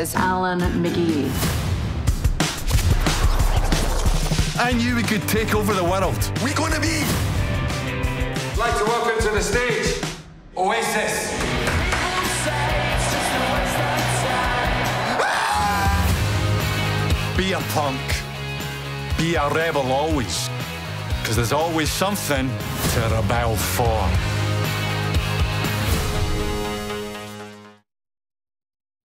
is Alan McGee. I knew we could take over the world. We're going to be. I'd like to welcome to the stage, Oasis. Be a punk. Be a rebel always. Because there's always something to rebel for.